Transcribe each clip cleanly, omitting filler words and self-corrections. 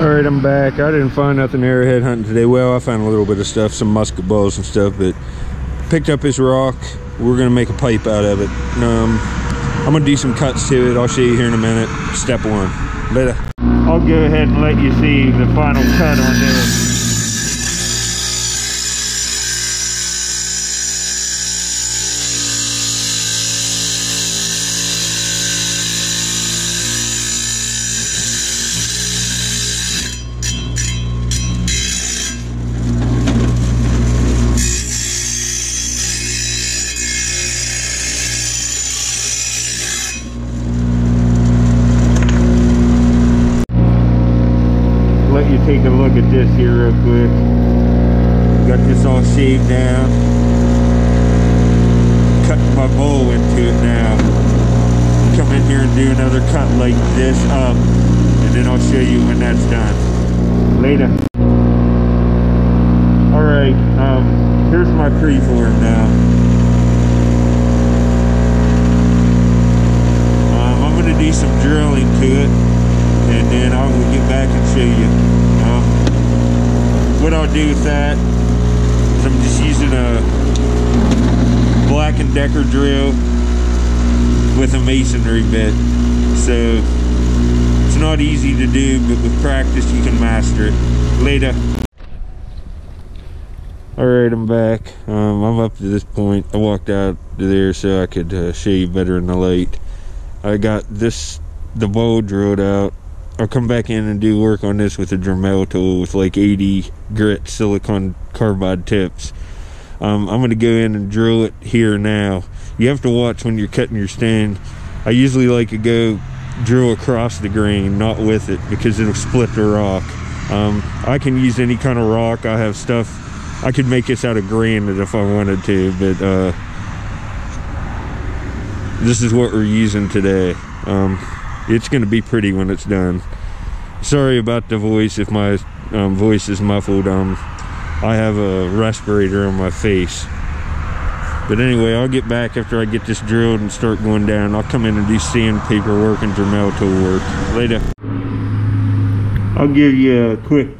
Alright, I'm back. I didn't find nothing arrowhead hunting today. Well, I found a little bit of stuff, some musket balls and stuff, but picked up this rock. We're going to make a pipe out of it. I'm going to do some cuts to it. I'll show you here in a minute. Step one. Later. I'll go ahead and let you see the final cut on this. Take a look at this here real quick. Got this all shaved down. Cut my bowl into it now. Come in here and do another cut like this up, and then I'll show you when that's done. Later. Alright, here's my preform now. I'm going to do some drilling to it, and then I will get back and show you. What I'll do with that is I'm just using a Black & Decker drill with a masonry bit. So it's not easy to do, but with practice you can master it. Later. Alright, I'm back. I'm up to this point. I walked out to there so I could show you better in the light. I got this, the bowl drilled out. I'll come back in and do work on this with a Dremel tool with like 80 grit silicon carbide tips. I'm going to go in and drill it here now. You have to watch when you're cutting your stand. I usually like to go drill across the grain, not with it, because it'll split the rock. I can use any kind of rock. I have stuff. I could make this out of granite if I wanted to, but this is what we're using today. It's going to be pretty when it's done. Sorry about the voice if my voice is muffled. I have a respirator on my face. But anyway, I'll get back after I get this drilled and start going down. I'll come in and do sandpaper work and Dremel tool work. Later. I'll give you a quick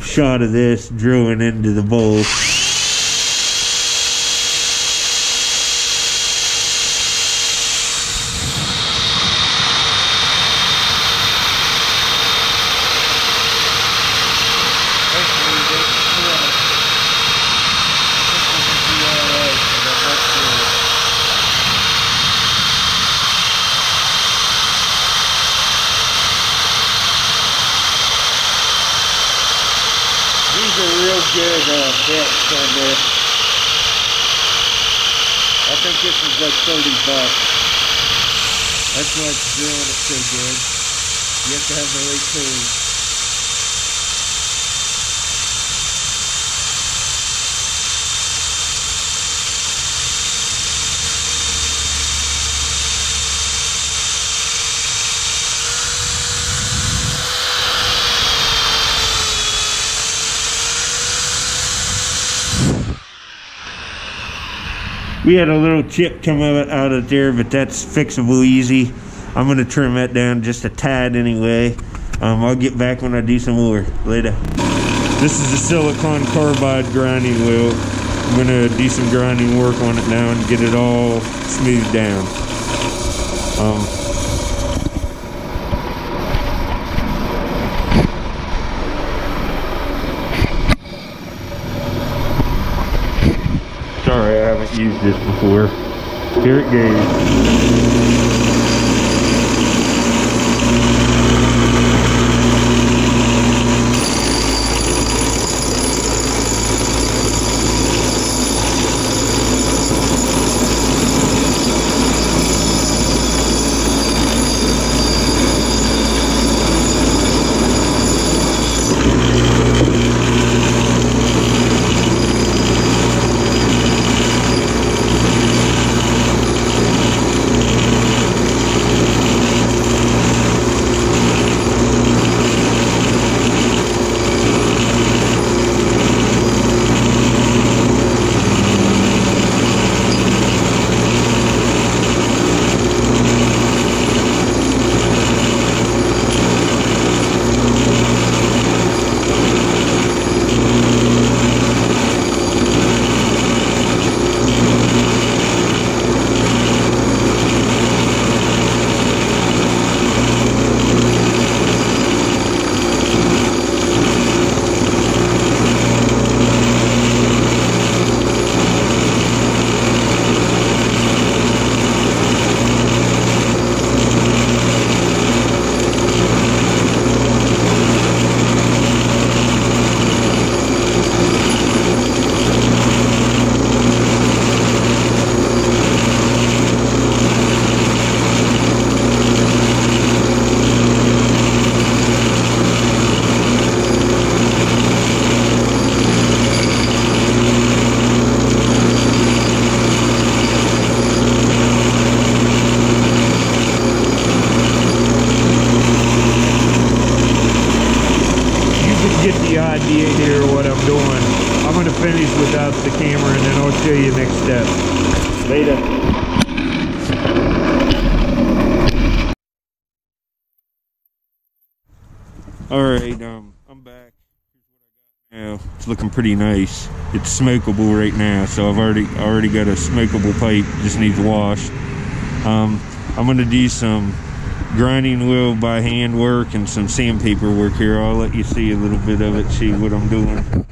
shot of this drilling into the bowl. Good bets on this. I think this is like $30. That's why it's doing it so good. You have to have the right tools. We had a little chip come out of there, but that's fixable easy. I'm going to trim that down just a tad anyway. I'll get back when I do some more. Later. This is a silicon carbide grinding wheel. I'm going to do some grinding work on it now and get it all smoothed down. Sorry, I haven't used this before. Here it goes. get the idea here of what I'm doing. I'm going to finish without the camera and then I'll show you next step. Later. Alright, I'm back. Yeah, it's looking pretty nice. It's smokable right now, so I've already got a smokable pipe, just needs washed. I'm gonna do some grinding wheel by hand work and some sandpaper work here. I'll let you see a little bit of it, see what I'm doing.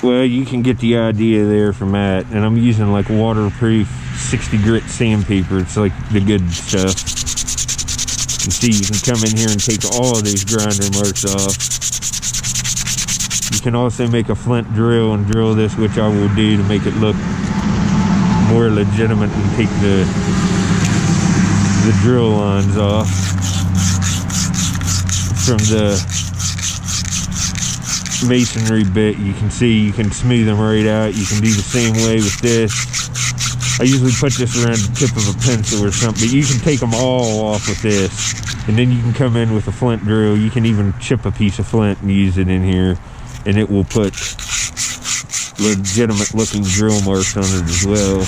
Well, you can get the idea there from that, and I'm using like waterproof 60 grit sandpaper. It's like the good stuff. You see, you can come in here and take all of these grinder marks off. You can also make a flint drill and drill this, which I will do to make it look more legitimate and take the drill lines off from the masonry bit. You can see you can smooth them right out. You can do the same way with this. I usually put this around the tip of a pencil or something, but you can take them all off with this, and then you can come in with a flint drill. You can even chip a piece of flint and use it in here, and it will put legitimate looking drill marks on it as well.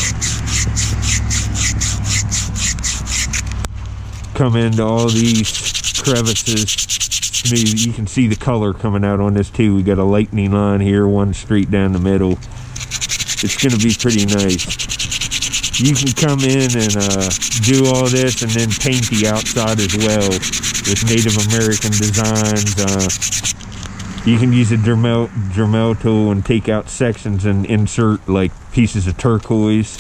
Come into all these crevices. You can see the color coming out on this too. We got a lightning line here, one straight down the middle. It's going to be pretty nice. You can come in and do all this and then paint the outside as well with Native American designs. You can use a Dremel tool and take out sections and insert like pieces of turquoise.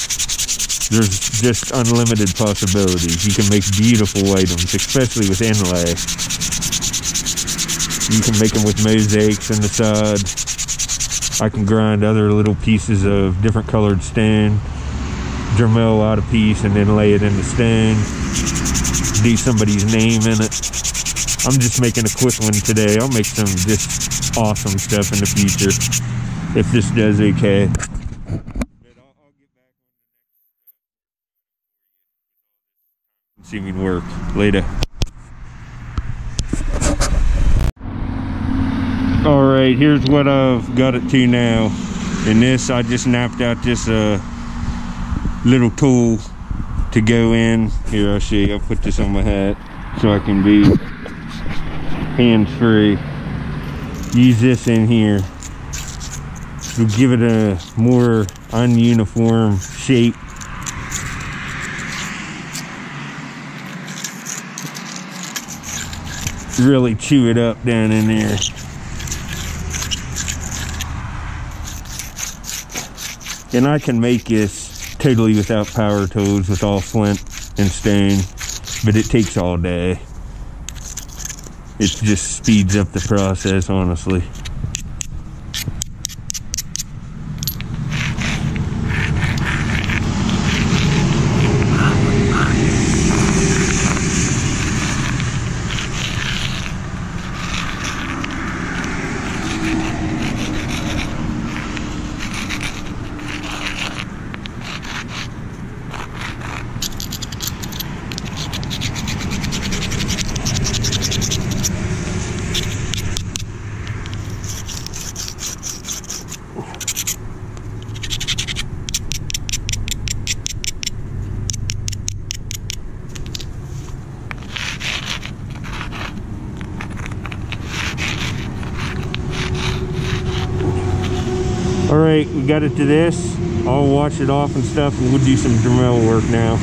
There's just unlimited possibilities. You can make beautiful items, especially with inlay. You can make them with mosaics in the side. I can grind other little pieces of different colored stone, Dremel out a piece and then lay it in the stone, do somebody's name in it. I'm just making a quick one today. I'll make some just awesome stuff in the future if this does okay. See me work. Later. Alright, here's what I've got it to now. In this, I just napped out this little tool to go in. Here, I'll show you. I'll put this on my hat so I can be hands-free. Use this in here. It'll give it a more ununiform shape. Really chew it up down in there. And I can make this totally without power tools, with all flint and stone, but it takes all day. It just speeds up the process, honestly. Alright, we got it to this. I'll wash it off and stuff, and we'll do some Dremel work now.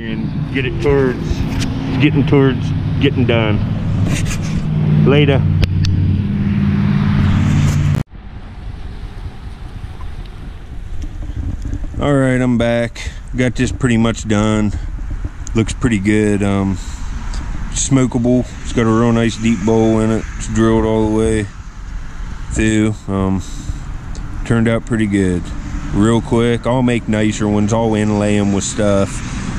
And get it towards getting done. Later. Alright, I'm back. Got this pretty much done. Looks pretty good. Smokable. It's got a real nice deep bowl in it. It's drilled all the way through. Turned out pretty good. real quick. I'll make nicer ones. I'll inlay them with stuff,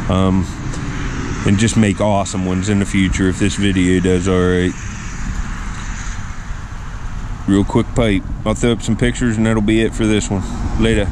and just make awesome ones in the future if this video does all right. Real quick pipe. I'll throw up some pictures and that'll be it for this one. Later.